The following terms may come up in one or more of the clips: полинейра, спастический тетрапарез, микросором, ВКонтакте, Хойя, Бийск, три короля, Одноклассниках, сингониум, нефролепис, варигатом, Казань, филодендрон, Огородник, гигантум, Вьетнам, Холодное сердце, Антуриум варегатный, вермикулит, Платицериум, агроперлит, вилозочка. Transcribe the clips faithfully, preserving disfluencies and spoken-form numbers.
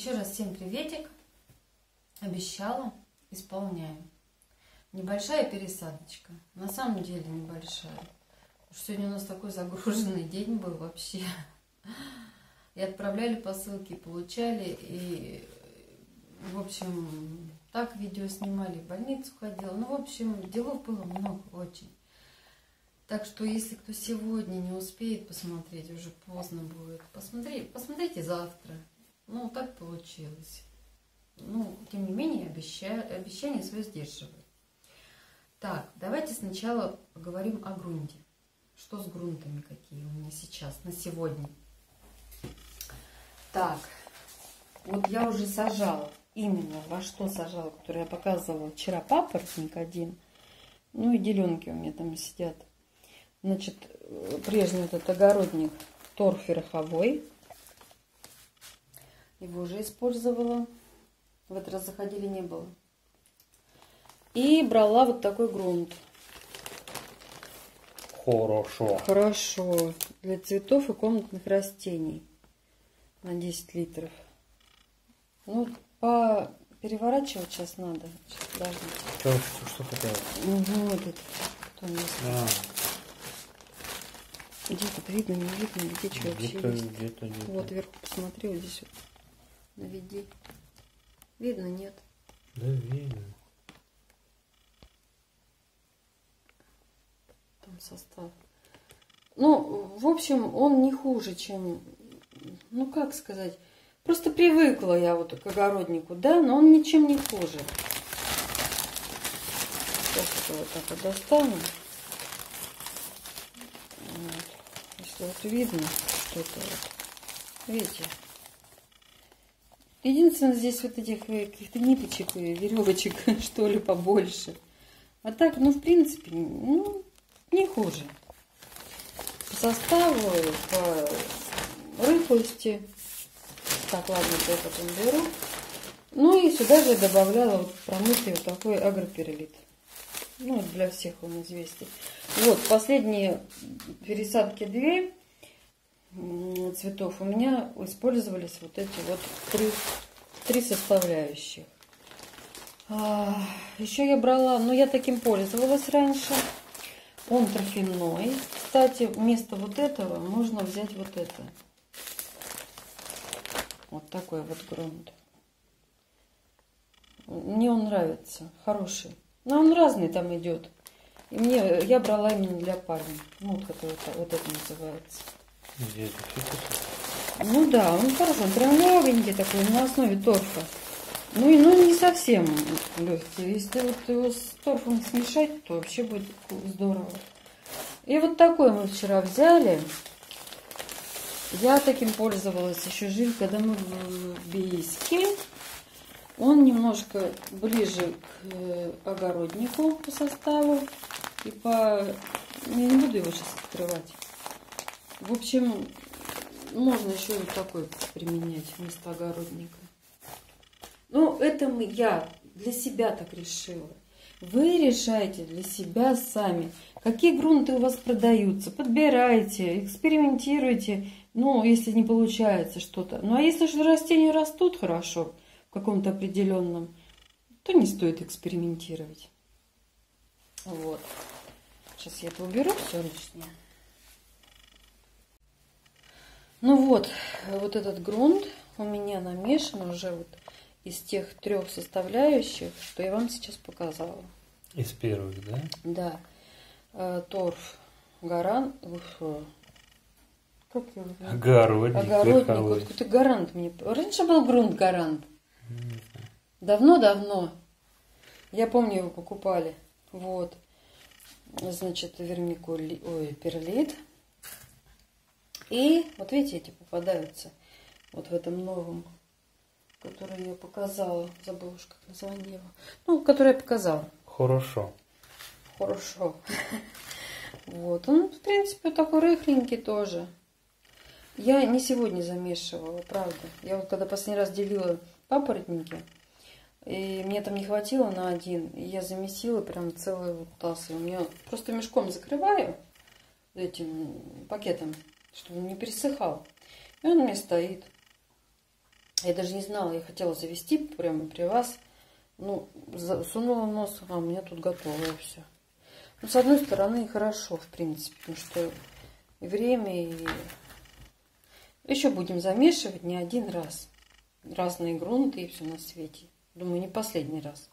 Еще раз всем приветик. Обещала, исполняю. Небольшая пересадочка. На самом деле небольшая. Сегодня у нас такой загруженный день был вообще. И отправляли посылки, получали. И, в общем, так видео снимали, в больницу ходила. Ну, в общем, делов было много очень. Так что, если кто сегодня не успеет посмотреть, уже поздно будет. Посмотри, посмотрите завтра. Ну, так получилось. Ну, тем не менее, обещаю, обещание свое сдерживаю. Так, давайте сначала поговорим о грунте. Что с грунтами, какие у меня сейчас, на сегодня. Так, вот я уже сажала, именно во что сажала, которую я показывала вчера, папоротник один. Ну и деленки у меня там сидят. Значит, прежний этот огородник торф верховой. Его уже использовала. В этот раз заходили, не было. И брала вот такой грунт. Хорошо. Хорошо. Для цветов и комнатных растений. На десять литров. Ну, по... переворачивать сейчас надо. Сейчас что, что такое? Угу, вот этот. Кто у нас? А. Где тут видно, не видно, где что вообще есть. Где-то, где-то. Вот вверху посмотри, вот здесь вот. Наведи. Видно, нет? Да, видно. Там состав. Ну, в общем, он не хуже, чем... Ну, как сказать? Просто привыкла я вот к огороднику, да? Но он ничем не хуже. Сейчас это вот так вот достану. Вот. Если вот видно что-то вот. Видите? Единственное, здесь вот этих каких-то ниточек и веревочек, что ли, побольше. А так, ну, в принципе, ну, не хуже. По составу, по рыхлости. Так, ладно, я потом беру. Ну и сюда же добавляла вот промытый вот такой агроперлит. Ну, для всех он известен. Вот, последние пересадки две. Цветов у меня использовались вот эти вот три, три составляющих. А, еще я брала, но я таким пользовалась раньше. Он торфяной. Кстати, вместо вот этого можно взять вот это. Вот такой вот грунт. Мне он нравится, хороший. Но он разный там идет. И мне, я брала именно для парня. Ну, вот который вот это называется. Ну да, он хорошо, он прям легенький такой, на основе торфа. Ну и ну не совсем легкий. Если вот его с торфом смешать, то вообще будет здорово. И вот такой мы вчера взяли. Я таким пользовалась еще жив, когда мы в Бийске. Он немножко ближе к огороднику по составу. И по... Я не буду его сейчас открывать. В общем, можно еще вот такой применять вместо огородника. Ну, это я для себя так решила. Вы решаете для себя сами, какие грунты у вас продаются. Подбирайте, экспериментируйте. Ну, если не получается что-то. Ну, а если же растения растут хорошо в каком-то определенном, то не стоит экспериментировать. Вот. Сейчас я это уберу все лишнее. Ну вот, вот этот грунт у меня намешан уже вот из тех трех составляющих, что я вам сейчас показала. Из первых, да? Да. Торф, гарант, как его? Огородник. Огородник. Вот какой-то гарант мне. Раньше был грунт гарант. Давно-давно. Я помню, его покупали. Вот. Значит, вермикулит, ой, перлит. И вот видите, эти попадаются вот в этом новом, который я показала. Забыла уж, как название его. Ну, который я показала. Хорошо. Хорошо. Вот. Он, в принципе, такой рыхленький тоже. Я не сегодня замешивала, правда. Я вот когда последний раз делила папоротники, и мне там не хватило на один, и я замесила прям целый вот таз. И у меня просто мешком закрываю этим пакетом, чтобы он не пересыхал. И он у меня стоит. Я даже не знала, я хотела завести прямо при вас. Ну, засунула нос, а у меня тут готово все. Ну, с одной стороны, хорошо, в принципе, потому что и время, и... Еще будем замешивать не один раз. Разные грунты и все на свете. Думаю, не последний раз.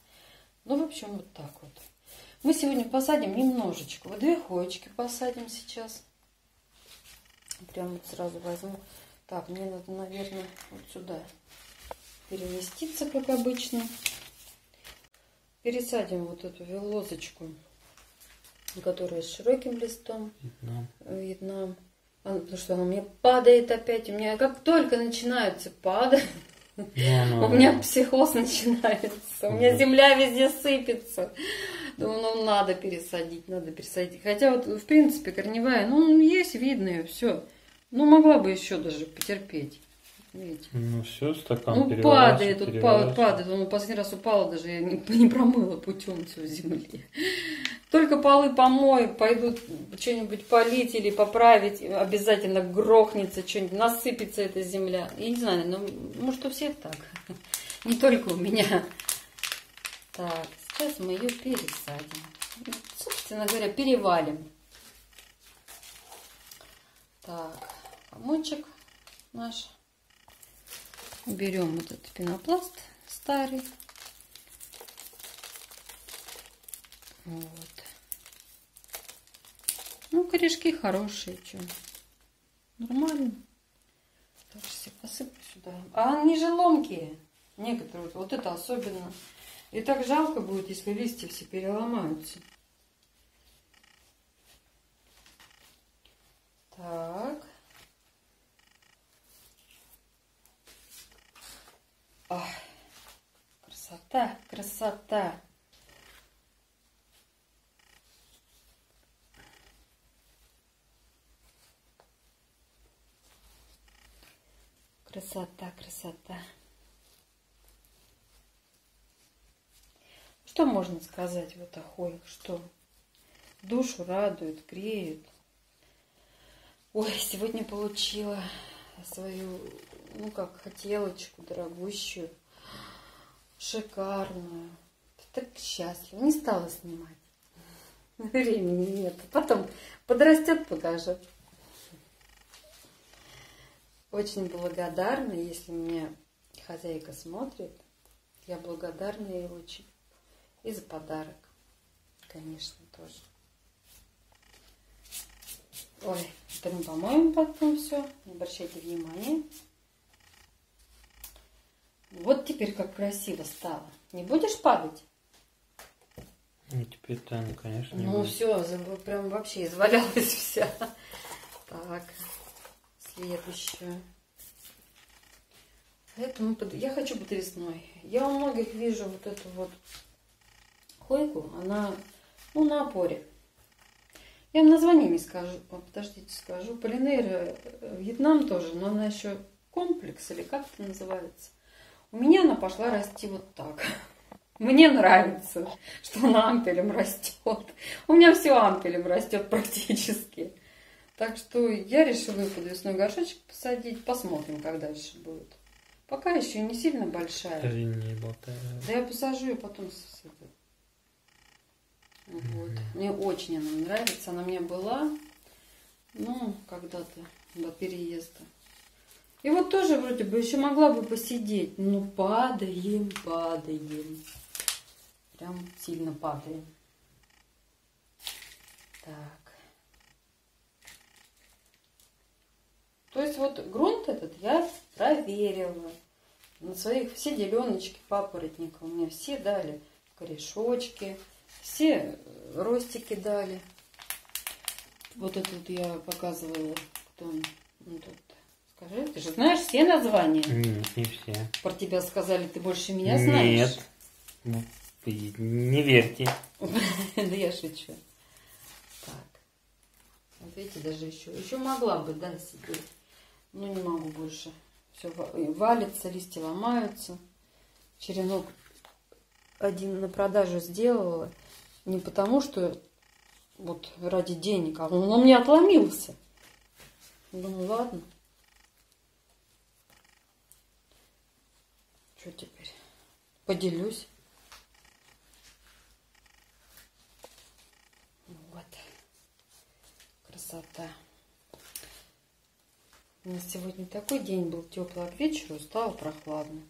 Ну, в общем, вот так вот. Мы сегодня посадим немножечко. Вот две хоечки посадим сейчас. Прямо вот сразу возьму. Так, мне надо, наверное, вот сюда переместиться, как обычно. Пересадим вот эту вилозочку, которая с широким листом. Вьетнам. Вьетнам. Она, потому что она у меня падает опять. У меня как только начинаются падать, у меня психоз начинается. У меня земля везде сыпется. Думаю, ну надо пересадить, надо пересадить. Хотя вот, в принципе, корневая, ну, есть, видно ее, все. Ну, могла бы еще даже потерпеть. Видите? Ну, все, стакан ну, падает, тут падает, падает. Он последний раз упала, даже я не, не промыла путем всю земли. Только полы помою, пойдут что-нибудь полить или поправить, обязательно грохнется что-нибудь, насыпется эта земля. Я не знаю, но может у всех так. Не только у меня. Так, сейчас мы ее пересадим. Собственно говоря, перевалим. Так, помочек наш. Берем вот этот пенопласт старый. Вот. Ну, корешки хорошие, что. Нормально. Так, все посыплю сюда. А они же ломкие. Некоторые. Вот это особенно. И так жалко будет, если листья все переломаются. Так. Ой, красота, красота. Красота, красота. Что можно сказать вот о Хойях? Что душу радует, греет. Ой, сегодня получила свою, ну как, хотелочку дорогущую, шикарную. Так счастлива. Не стала снимать. Времени нет. Потом подрастет, покажет. Очень благодарна, если меня хозяйка смотрит. Я благодарна ей очень. И за подарок, конечно, тоже. Ой, это мы помоем потом все. Не обращайте внимания. Вот теперь как красиво стало. Не будешь падать? Ну, теперь да, ну, конечно, не Ну, будет. Все, прям вообще извалялась вся. Так, следующее. Поэтому я хочу подрезной. Я у многих вижу вот эту вот хойку. Она, ну, на опоре. Я вам название не скажу, подождите, скажу. Полинейра, Вьетнам тоже, но она еще комплекс, или как это называется. У меня она пошла расти вот так. Мне нравится, что она ампелем растет. У меня все ампелем растет практически. Так что я решила подвесной горшочек посадить. Посмотрим, как дальше будет. Пока еще не сильно большая. Да я посажу ее потом сосыплю. Вот. Мне очень она нравится. Она у меня была, ну, когда-то, до переезда. И вот тоже вроде бы еще могла бы посидеть. Ну, падаем, падаем. Прям сильно падаем. Так. То есть вот грунт этот я проверила. На своих все деленочки папоротника у меня все дали корешочки. Все ростики дали. Вот этот я показывала. Кто он? Ну, тут. Скажи, ты же знаешь все названия? Нет, не все. Про тебя сказали, ты больше меня знаешь? Нет. Не верьте. Да я шучу. Так. Вот видите, даже еще. Еще могла бы, да, себе. Ну, не могу больше. Все валится, листья ломаются. Черенок один на продажу сделала. Не потому, что вот ради денег, а он, он мне отломился. Думаю, ладно. Что теперь? Поделюсь. Вот. Красота. У нас сегодня такой день был теплый, от вечера стало прохладно.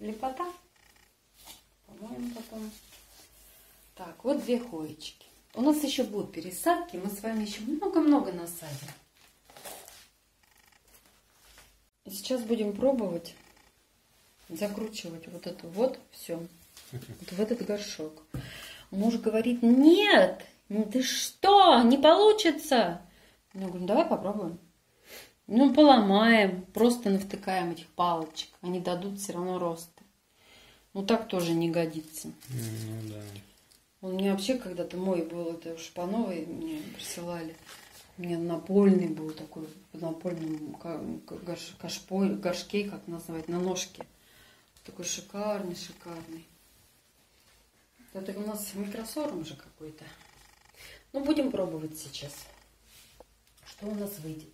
Лепота, по-моему, потом. Так, вот две хоечки. У нас еще будут пересадки, мы с вами еще много-много насадим. И сейчас будем пробовать закручивать вот это вот все, вот в этот горшок. Муж говорит: нет, ну ты что, не получится. Я говорю: давай попробуем. Ну, поломаем, просто навтыкаем этих палочек. Они дадут все равно роста. Ну, так тоже не годится. Ну, да. У меня вообще когда-то мой был, это шпановый, мне присылали. У меня напольный был такой, в напольном горш, кашпо, горшке, как называть, на ножке. Такой шикарный, шикарный. Это у нас микросором же какой-то. Ну, будем пробовать сейчас. Что у нас выйдет?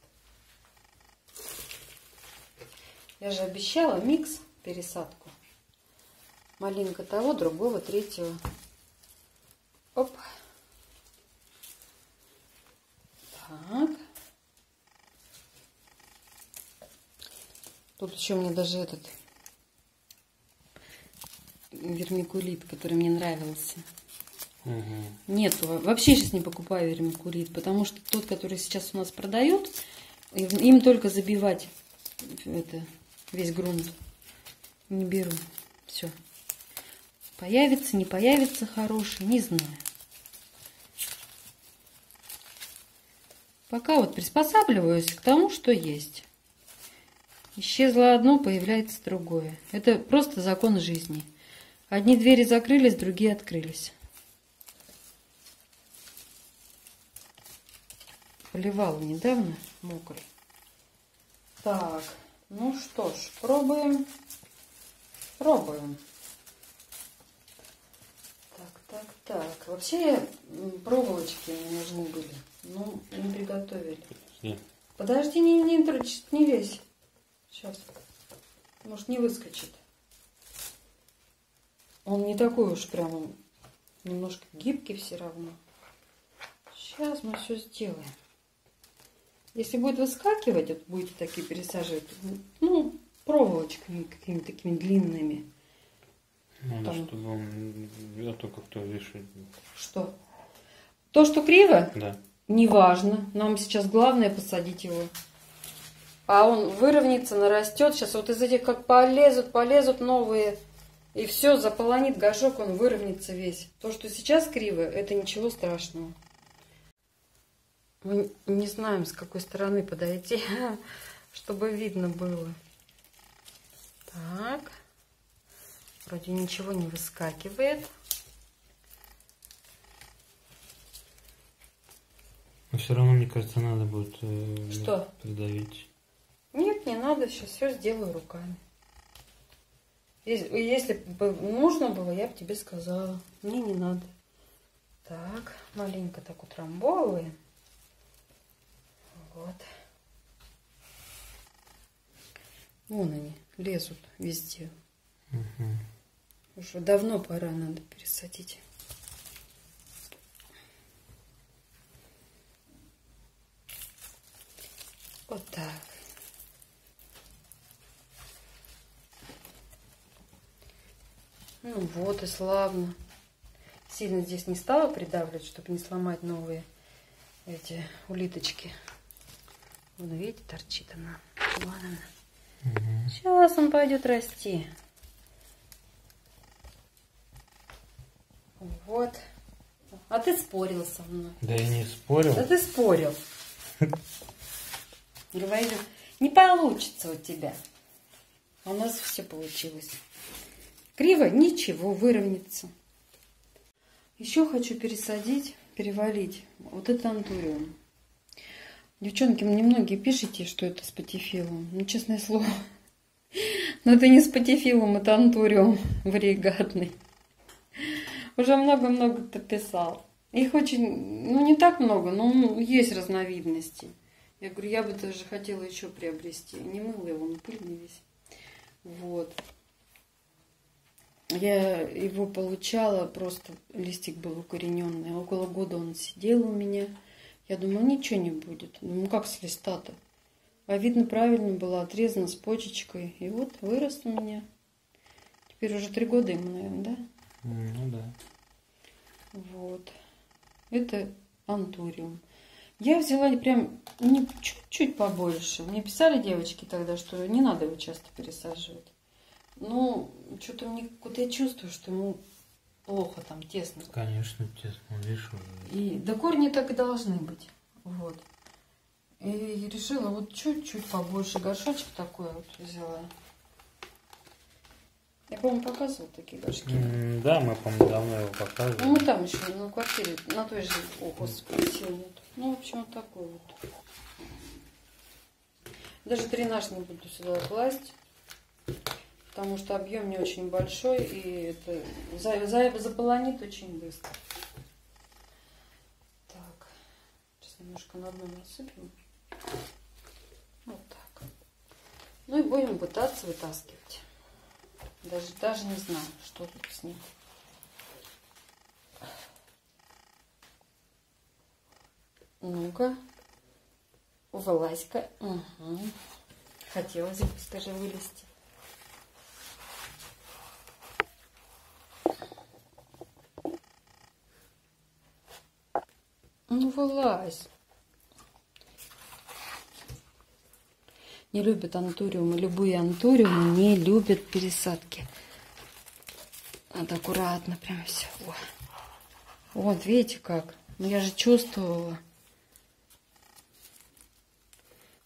Я же обещала микс, пересадку. Малинка того, другого, третьего. Оп. Так. Тут еще у меня даже этот вермикулит, который мне нравился. Угу. Нет, вообще сейчас не покупаю вермикулит, потому что тот, который сейчас у нас продают, им только забивать это... Весь грунт не беру. Все. Появится, не появится хороший, не знаю. Пока вот приспосабливаюсь к тому, что есть. Исчезло одно, появляется другое. Это просто закон жизни. Одни двери закрылись, другие открылись. Поливала недавно, мокрый. Так. Ну что ж, пробуем, пробуем. Так, так, так. Вообще проволочки мне нужны были, но не приготовили. Нет. Подожди, не, не тручит, не лезь. Сейчас, может, не выскочит. Он не такой уж прямо, немножко гибкий все равно. Сейчас мы все сделаем. Если будет выскакивать, вот будете такие пересаживать, ну, проволочками какими-то такими длинными. Надо, там... чтобы он... а то как-то решить. Что? То, что криво? Да. Неважно. Нам сейчас главное посадить его. А он выровняется, нарастет. Сейчас вот из этих как полезут, полезут новые. И все, заполонит горшок, он выровняется весь. То, что сейчас криво, это ничего страшного. Мы не знаем, с какой стороны подойти, чтобы видно было. Так. Вроде ничего не выскакивает. Но все равно, мне кажется, надо будет э, что? Придавить. Нет, не надо. Сейчас все сделаю руками. Если, если бы нужно было, я бы тебе сказала. Мне не надо. Так. Маленько так утрамбовываем. Вот. Вон они лезут везде. Угу. Уже давно пора, надо пересадить. Вот так. Ну вот и славно. Сильно здесь не стала придавливать, чтобы не сломать новые эти улиточки. Вон, видите, торчит она. Вон она. Угу. Сейчас он пойдет расти. Вот. А ты спорил со мной. Да я не спорил. Да ты спорил. Говорю, не получится у тебя. А у нас все получилось. Криво ничего, выровняется. Еще хочу пересадить, перевалить. Вот это антуриум. Девчонки, мне многие пишите, что это с патифилум. Ну, честное слово. Но это не с патифилум, это антуриум варегатный. Уже много-много кто писал. Их очень, ну не так много, но есть разновидности. Я говорю, я бы даже хотела еще приобрести. Не мыла его, он пыльный весь. Вот. Я его получала, просто листик был укорененный. Около года он сидел у меня. Я думала, ничего не будет. Ну как с листа-то? А видно, правильно было отрезано с почечкой. И вот вырос у меня. Теперь уже три года ему, наверное, да? Ну да. Вот. Это антуриум. Я взяла прям чуть-чуть побольше. Мне писали девочки тогда, что не надо его часто пересаживать. Ну, что-то мне куда я чувствую, что ему плохо там, тесно. Конечно, тесно, видишь. И до корни так и должны быть. Вот. И решила вот чуть-чуть побольше. Горшочек такой вот взяла. Я, по-моему, показывала такие горшки. Mm, да, мы, по-моему, давно его показывали. Ну, мы там еще на квартире, на той же, о, господи, сил нет. Ну, в общем, вот такой вот. Даже дренаж не буду сюда класть. Потому что объем не очень большой, и это за, за, заполонит очень быстро. Так, сейчас немножко на дно насыпем. Вот так. Ну и будем пытаться вытаскивать. Даже, даже не знаю, что тут с ним. Ну-ка. Вылазь-ка. Угу. Хотелось бы, скажи, вылезти. Ну, вылазь. Не любят антуриумы. Любые антуриумы не любят пересадки. Надо аккуратно прям все. О. Вот, видите как? Ну, я же чувствовала,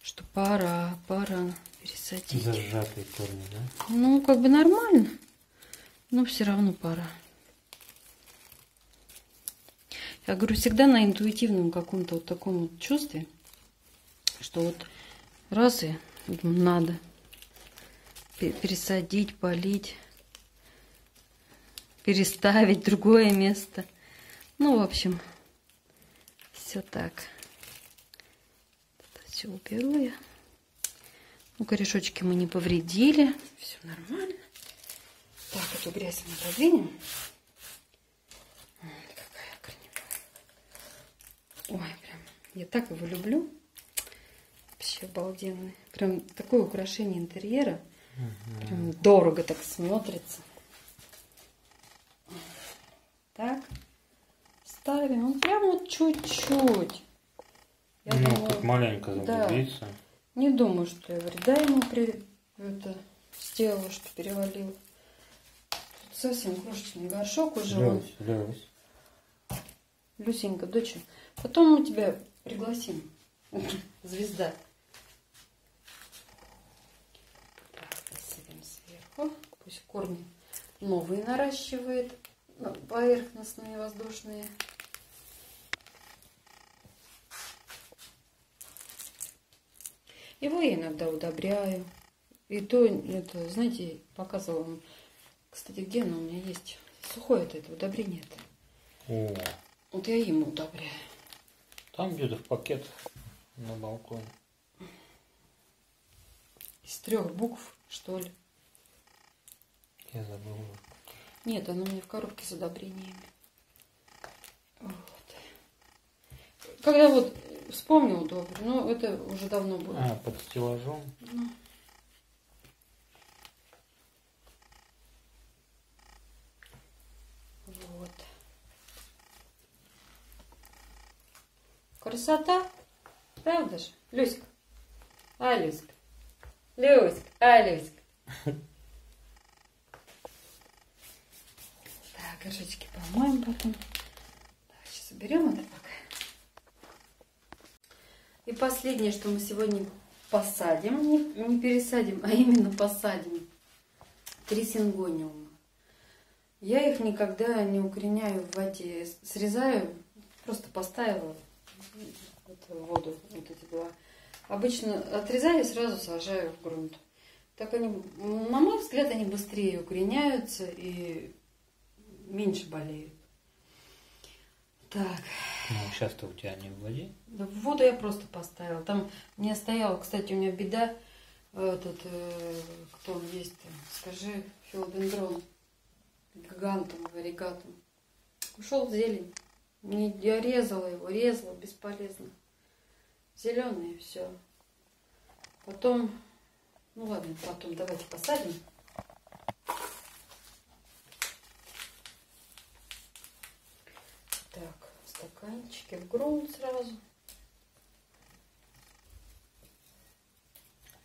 что пора, пора пересадить. Зажатые корни, да? Ну, как бы нормально, но все равно пора. Я говорю, всегда на интуитивном каком-то вот таком вот чувстве, что вот раз и надо пересадить, полить, переставить другое место. Ну, в общем, все так. Это все уберу я. Ну, корешочки мы не повредили. Все нормально. Так, эту грязь мы подвинем. Ой, прям, я так его люблю. Вообще обалденный. Прям такое украшение интерьера. Угу. Прям дорого так смотрится. Так. Ставим. Он прям вот чуть-чуть. Я ну, думаю, как маленько загубится. Да, не думаю, что я вреда ему при... это сделала, что перевалил. Тут совсем крошечный горшок уже. Люсь, он... Люсь. Люсенька, доча. Потом мы тебя пригласим. Звезда. Посыпем сверху. Пусть корни новые наращивает. Поверхностные, воздушные. Его я иногда удобряю. И то, это, знаете, показывала вам. Кстати, где оно у меня есть? Сухое это, это удобрение-то. О. Вот я ему удобряю. Там где-то в пакет на балконе. Из трех букв, что ли? Я забыла. Нет, оно у меня в коробке с удобрениями. Вот. Когда вот вспомнил удобрение, но это уже давно было. А, под стеллажом? Ну. Вот. Красота, правда же? Люська, а, Люська, Люська, а, Люська. Так, горшочки помоем потом. Так, сейчас уберем это пока. И последнее, что мы сегодня посадим, не, не пересадим, а именно посадим. Три сингониума. Я их никогда не укореняю в воде. Срезаю, просто поставила. Воду, вот эти два. Обычно отрезаю и сразу сажаю в грунт. Так они, на мой взгляд, они быстрее укореняются и меньше болеют. Так. Ну, сейчас-то у тебя не в воде? Да, в воду я просто поставила. Там не стояла, кстати, у меня беда. Этот, э, кто он есть, скажи, филодендрон, гигантум, варигатом. Ушел в зелень. Не, я резала его, резала, бесполезно. Зеленый, все. Потом, ну ладно, потом давайте посадим. Так, стаканчики в грунт сразу.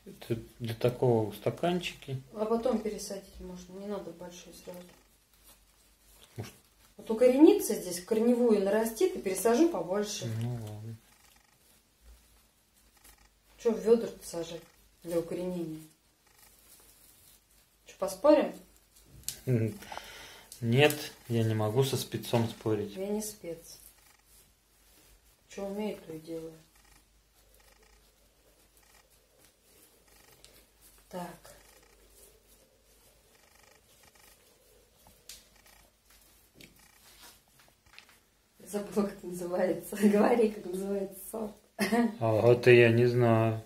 Это для такого стаканчики. А потом пересадить можно, не надо большой сразу. Может. Вот укоренится здесь, корневую нарастит и пересажу побольше. Ну ладно. Что в ведра-то сажать для укоренения? Что, поспорим? Нет, я не могу со спецом спорить. Я не спец. Что умею, то и делаю. Так. Забыла, как называется. Говори, как называется сорт. А это я не знаю.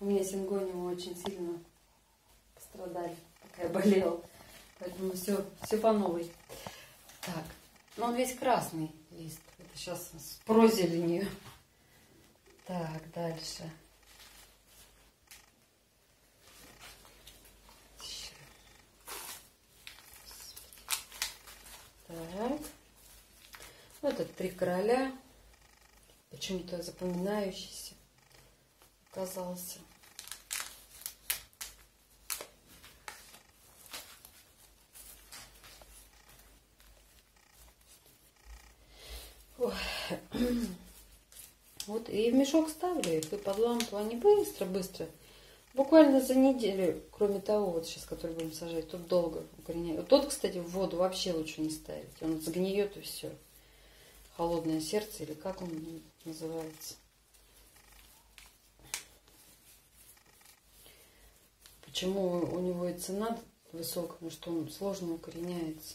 У меня сингониумы очень сильно пострадали, пока я болела. Поэтому все, все по новой. Так. Но он весь красный лист. Это сейчас с прозеленью. Так, дальше. Так. Вот это три короля. Почему-то запоминающийся оказался. Ой. Вот и в мешок ставлю их и под лампу. Они быстро-быстро. Буквально за неделю, кроме того, вот сейчас, который будем сажать, тут долго укореняют. Тот, кстати, в воду вообще лучше не ставить. Он сгниет и все. Холодное сердце, или как он называется. Почему у него и цена высокая, потому что он сложно укореняется.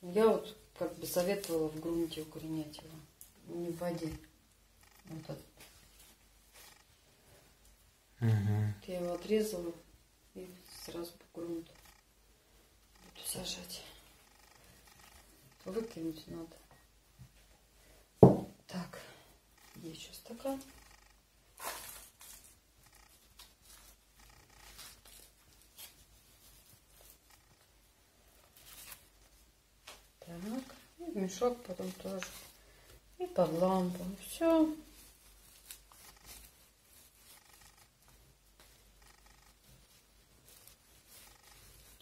Я вот как бы советовала в грунте укоренять его, не в воде. Вот этот. Угу. Я его отрезала и сразу по грунту буду сажать. Выкинуть надо. Так, еще стакан. Так, и в мешок потом тоже. И под лампу. Все.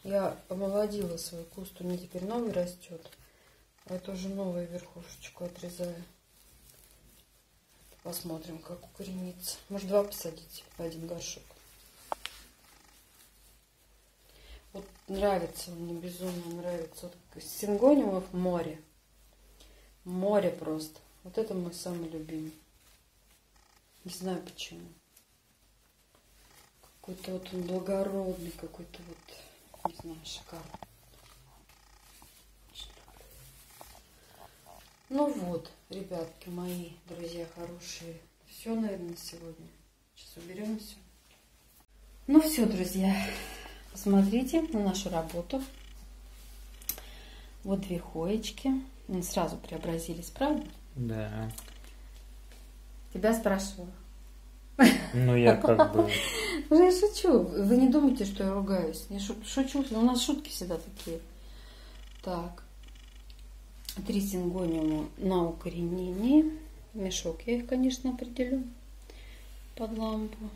Я омолодила свой куст, у меня теперь новый растет. А это уже новую верхушечку отрезаю. Посмотрим, как укоренится. Может, два посадить в один горшок. Вот нравится мне, безумно нравится. Вот сингониумов море. Море просто. Вот это мой самый любимый. Не знаю почему. Какой-то вот он благородный, какой-то вот... Не знаю, шикарно. Ну вот, ребятки мои, друзья хорошие. Все, наверное, сегодня. Сейчас уберем все. Ну все, друзья. Посмотрите на нашу работу. Вот две хоечки. Они сразу преобразились, правда? Да. Тебя спрашивала. Ну, я как бы... Ну, я шучу. Вы не думайте, что я ругаюсь. Я шучу, но у нас шутки всегда такие. Так. Три сингониума на укоренении. Мешок я их, конечно, определю. Под лампу.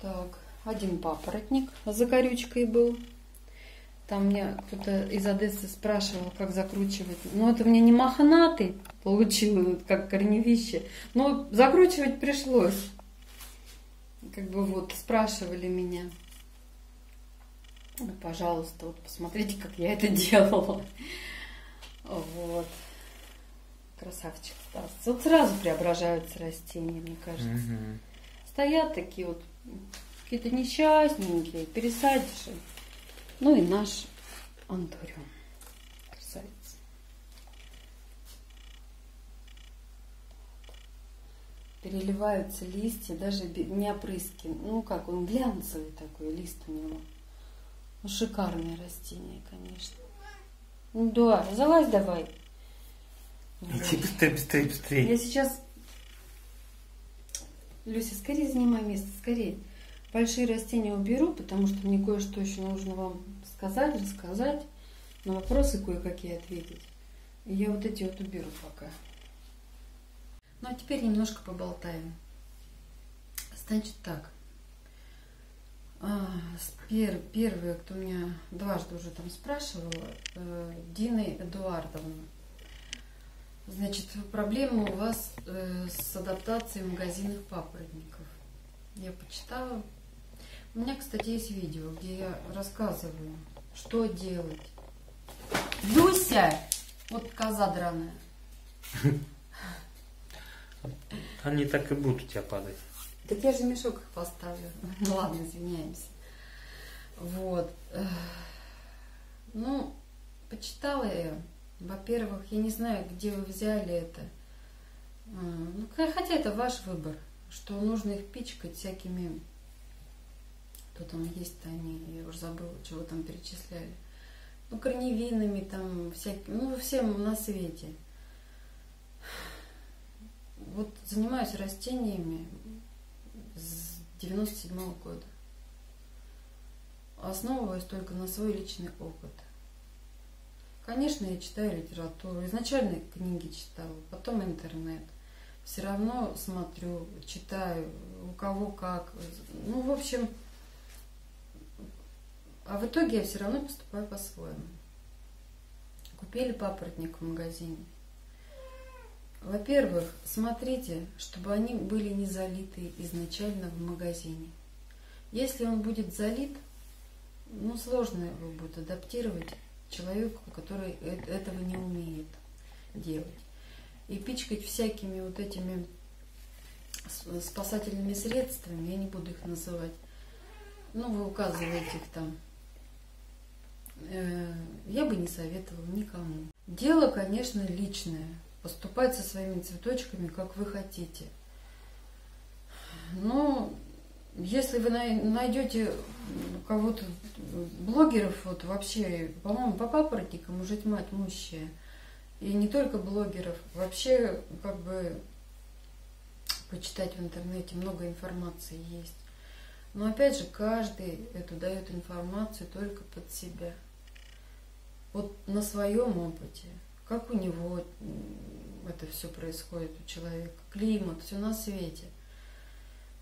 Так. Один папоротник за корючкой был. Там меня кто-то из Одессы спрашивал, как закручивать. Ну, это мне не мохнатый получил, как корневище. Но закручивать пришлось. Как бы вот спрашивали меня. Ну, пожалуйста, вот посмотрите, как я это делала. Вот. Красавчик Стас. Вот сразу преображаются растения, мне кажется. Угу. Стоят такие вот какие-то несчастненькие. Пересадишь. Ну и наш Антуриум. Красавец. переливаются листья, даже не опрыски. Ну как, он глянцевый такой лист у него. Ну, шикарное растение, конечно. Ну да, залазь давай. Иди быстрее, быстрее, быстрее. Я сейчас... Люся, скорее занимай место, скорее. Большие растения уберу, потому что мне кое-что еще нужно вам сказать, рассказать. На вопросы кое-какие ответить. И я вот эти вот уберу пока. Ну а теперь немножко поболтаем. Значит так. Первые, кто меня дважды уже там спрашивал, Дина Эдуардовна. Значит, проблема у вас с адаптацией в магазинах папоротников. Я почитала. У меня, кстати, есть видео, где я рассказываю, что делать. Люся! Вот коза драная. Они так и будут у тебя падать. Так я же мешок их поставлю. Ну ладно, извиняемся. Вот. Ну, почитала я. Во-первых, я не знаю, где вы взяли это. Ну, хотя это ваш выбор, что нужно их пичкать всякими... Кто там есть-то они, я уже забыла, чего там перечисляли. Ну, корневинами там, всякими, ну, всем на свете. Вот занимаюсь растениями с девяносто седьмого года. Основываюсь только на свой личный опыт. Конечно, я читаю литературу. Изначально книги читала, потом интернет. Все равно смотрю, читаю, у кого как. Ну, в общем... А в итоге я все равно поступаю по-своему. Купили папоротник в магазине. Во-первых, смотрите, чтобы они были не залиты изначально в магазине. Если он будет залит, ну, сложно его будет адаптировать человеку, который этого не умеет делать. И пичкать всякими вот этими спасательными средствами, я не буду их называть. Ну, вы указываете их там. Я бы не советовала никому. Дело, конечно, личное. Поступать со своими цветочками, как вы хотите. Но если вы найдете кого-то, блогеров, вот вообще, по-моему, по папоротникам уже тьма тьмущая. И не только блогеров. Вообще, как бы, почитать в интернете, много информации есть. Но опять же, каждый эту дает информацию только под себя. Вот на своем опыте, как у него это все происходит, у человека, климат, все на свете.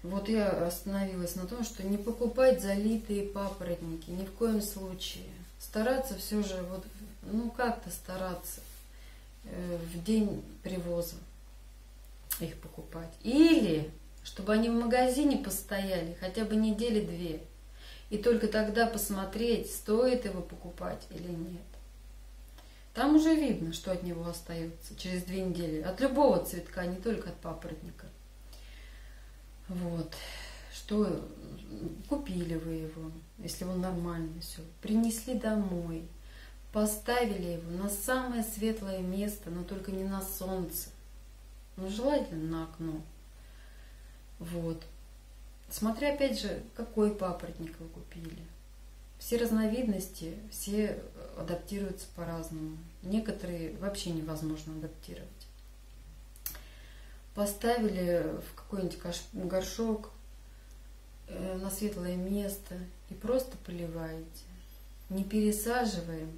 Вот я остановилась на том, что не покупать залитые папоротники, ни в коем случае. Стараться все же, вот, ну как-то стараться э, в день привоза их покупать. Или... чтобы они в магазине постояли хотя бы недели-две. И только тогда посмотреть, стоит его покупать или нет. Там уже видно, что от него остается через две недели. От любого цветка, не только от папоротника. Вот. Что купили вы его, если он нормальный, все. Принесли домой, поставили его на самое светлое место, но только не на солнце. Но желательно на окно. Вот. Смотря, опять же, какой папоротник вы купили. Все разновидности, все адаптируются по-разному. Некоторые вообще невозможно адаптировать. Поставили в какой-нибудь горшок на светлое место и просто поливаете. Не пересаживаем,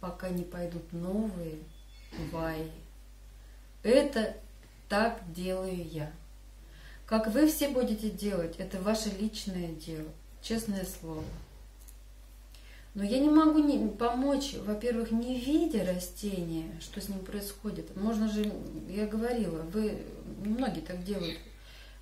пока не пойдут новые ваи. Это так делаю я. Как вы все будете делать, это ваше личное дело, честное слово. Но я не могу не помочь, во-первых, не видя растения, что с ним происходит. Можно же, я говорила, вы, многие так делают,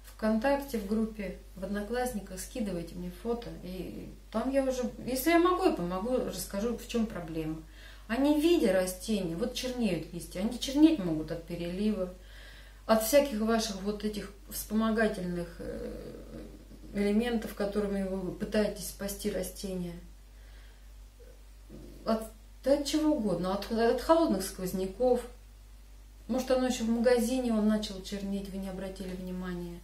ВКонтакте, в группе, в Одноклассниках, скидывайте мне фото. И там я уже, если я могу, я помогу, расскажу, в чем проблема. А не видя растения, вот чернеют листья, они чернеть могут от перелива. От всяких ваших вот этих вспомогательных элементов, которыми вы пытаетесь спасти растения. От, да от чего угодно, от, от холодных сквозняков. Может, оно еще в магазине, он начал чернеть, вы не обратили внимания.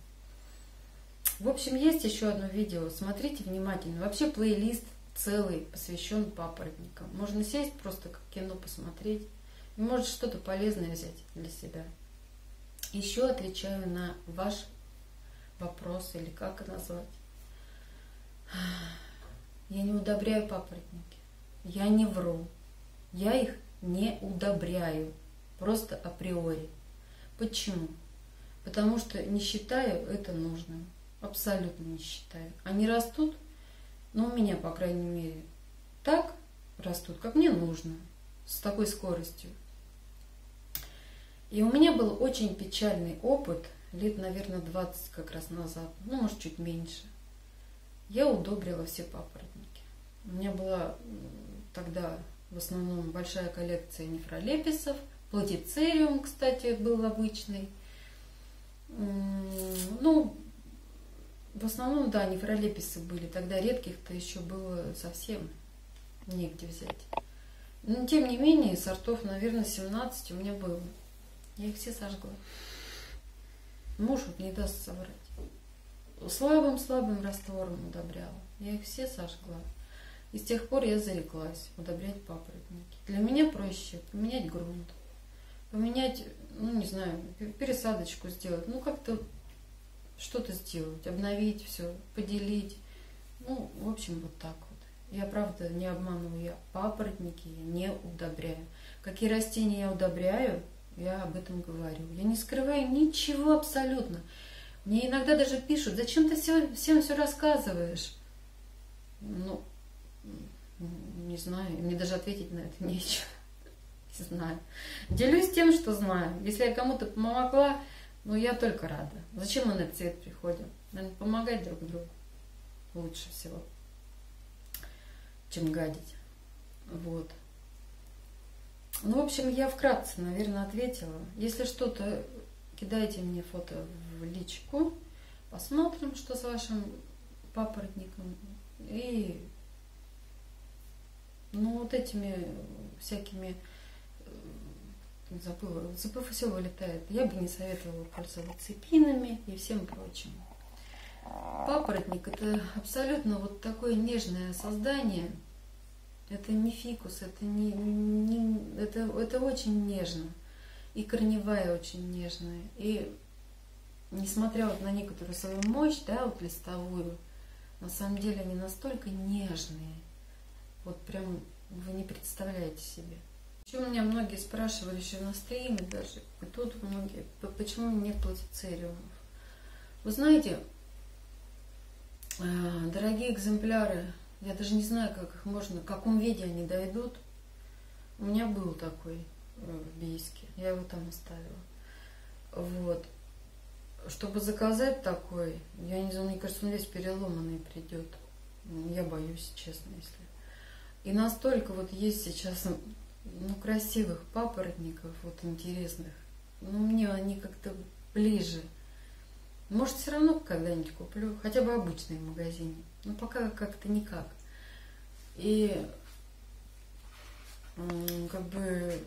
В общем, есть еще одно видео, смотрите внимательно. Вообще плейлист целый посвящен папоротникам. Можно сесть просто как кино посмотреть. И может что-то полезное взять для себя. Еще отвечаю на ваш вопрос, или как это назвать. Я не удобряю папоротники. Я не вру. Я их не удобряю. Просто априори. Почему? Потому что не считаю это нужным. Абсолютно не считаю. Они растут, но у меня, по крайней мере, так растут, как мне нужно. С такой скоростью. И у меня был очень печальный опыт лет, наверное, двадцать как раз назад. Ну, может, чуть меньше. Я удобрила все папоротники. У меня была тогда в основном большая коллекция нефролеписов. Платицериум, кстати, был обычный. Ну, в основном, да, нефролеписы были. Тогда редких-то еще было совсем негде взять. Но, тем не менее, сортов, наверное, семнадцать у меня было. Я их все сожгла. Муж вот не даст собрать. Слабым-слабым раствором удобряла. Я их все сожгла. И с тех пор я зареклась удобрять папоротники. Для меня проще поменять грунт. Поменять, ну не знаю, пересадочку сделать. Ну как-то что-то сделать. Обновить все, поделить. Ну, в общем, вот так вот. Я правда не обманываю. Я папоротники не удобряю. Какие растения я удобряю, я об этом говорю. Я не скрываю ничего абсолютно. Мне иногда даже пишут, зачем ты всем все рассказываешь? Ну, не знаю, мне даже ответить на это нечего. Не знаю. Делюсь тем, что знаю. Если я кому-то помогла, ну я только рада. Зачем мы на цвет приходим? Надо помогать друг другу лучше всего, чем гадить. Вот. Ну, в общем, я вкратце, наверное, ответила. Если что-то, кидайте мне фото в личку. Посмотрим, что с вашим папоротником. И ну, вот этими всякими... Забыла. Забыв, все вылетает. Я бы не советовала пользоваться пинами и всем прочим. Папоротник – это абсолютно вот такое нежное создание. Это не фикус, это, не, не, это, это очень нежно. И корневая очень нежная. И несмотря вот на некоторую свою мощь, да, вот листовую, на самом деле они настолько нежные. Вот прям вы не представляете себе. Еще у меня многие спрашивали, еще на стриме даже, и тут многие, почему нет платицериумов. Вы знаете, дорогие экземпляры, я даже не знаю, как их можно, в каком виде они дойдут. У меня был такой в Бийске, я его там оставила. Вот. Чтобы заказать такой, я не знаю, мне кажется, он весь переломанный придет. Я боюсь, честно, если. И настолько вот есть сейчас, ну, красивых папоротников, вот интересных. Ну, мне они как-то ближе. Может, все равно когда-нибудь куплю, хотя бы обычные магазины. Но пока как-то никак. И как бы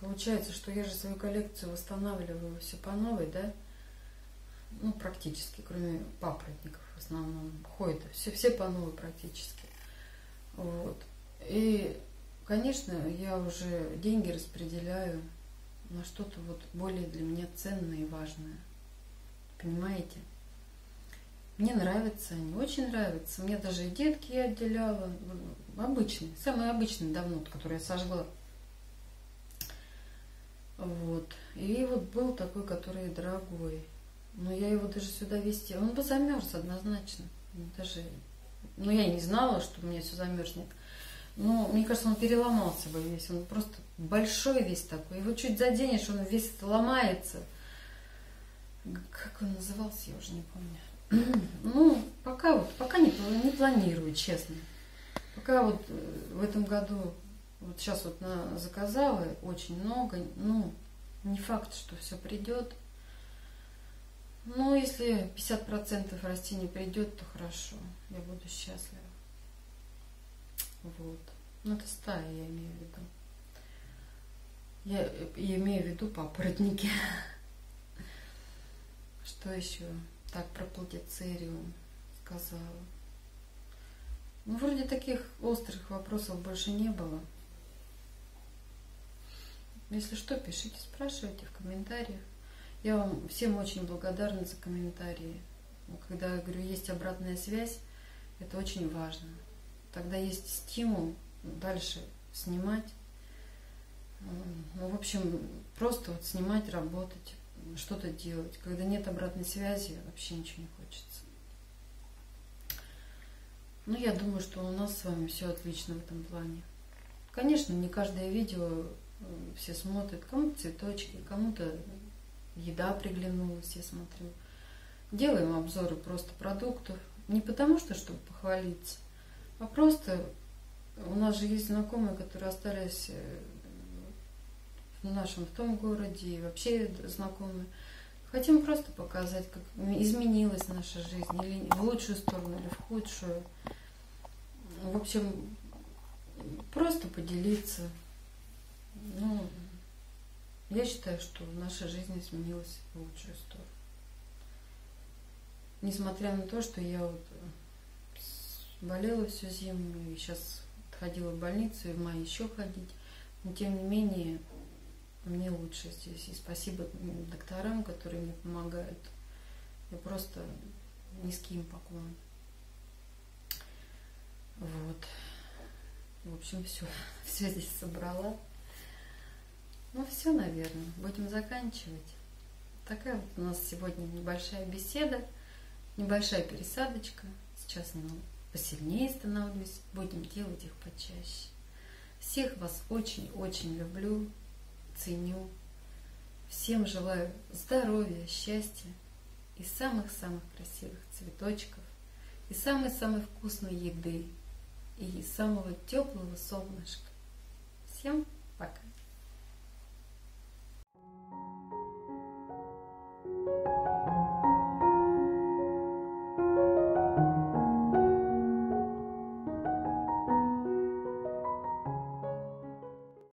получается, что я же свою коллекцию восстанавливаю все по новой, да? Ну, практически, кроме папоротников в основном. Хойя, все, все по новой практически. Вот. И, конечно, я уже деньги распределяю на что-то вот более для меня ценное и важное. Понимаете? Мне нравятся они, очень нравятся. Мне даже и детки я отделяла. Обычные, самые обычные давно, которые я сожгла. Вот. И вот был такой, который дорогой. Но я его даже сюда везти. Он бы замерз однозначно. Даже... Ну, я не знала, что у меня все замерзнет. Но мне кажется, он переломался бы весь. Он просто большой весь такой. Его чуть заденешь, он весь ломается. Как он назывался, я уже не помню. Ну, пока вот, пока не, не планирую, честно. Пока вот в этом году, вот сейчас вот на, заказала очень много. Ну, не факт, что все придет. Ну, если пятьдесят процентов растений придет, то хорошо. Я буду счастлива. Вот. Ну, это стая, я имею в виду. Я, я имею в виду папоротники. Что еще? Так, про платицериум сказала. Ну, вроде таких острых вопросов больше не было. Если что, пишите, спрашивайте в комментариях. Я вам всем очень благодарна за комментарии. Когда, я говорю, есть обратная связь, это очень важно. Тогда есть стимул дальше снимать. Ну, в общем, просто вот снимать, работать, что-то делать. Когда нет обратной связи, вообще ничего не хочется. Ну, я думаю, что у нас с вами все отлично в этом плане. Конечно, не каждое видео все смотрят. Кому-то цветочки, кому-то еда приглянулась, я смотрю. Делаем обзоры просто продуктов. Не потому что, чтобы похвалиться, а просто у нас же есть знакомые, которые остались в нашем в том городе, и вообще знакомые. Хотим просто показать, как изменилась наша жизнь, или в лучшую сторону, или в худшую. В общем, просто поделиться. Ну, я считаю, что наша жизнь изменилась в лучшую сторону. Несмотря на то, что я вот болела всю зиму, и сейчас ходила в больницу, и в мае еще ходить, но тем не менее мне лучше здесь. И спасибо докторам, которые мне помогают. Я просто низкий им поклон. Вот. В общем, все. Все здесь собрала. Ну, все, наверное. Будем заканчивать. Такая вот у нас сегодня небольшая беседа, небольшая пересадочка. Сейчас немного посильнее становлюсь. Будем делать их почаще. Всех вас очень-очень люблю. Ценю. Всем желаю здоровья, счастья и самых-самых красивых цветочков, и самой-самой вкусной еды, и самого теплого солнышка. Всем пока!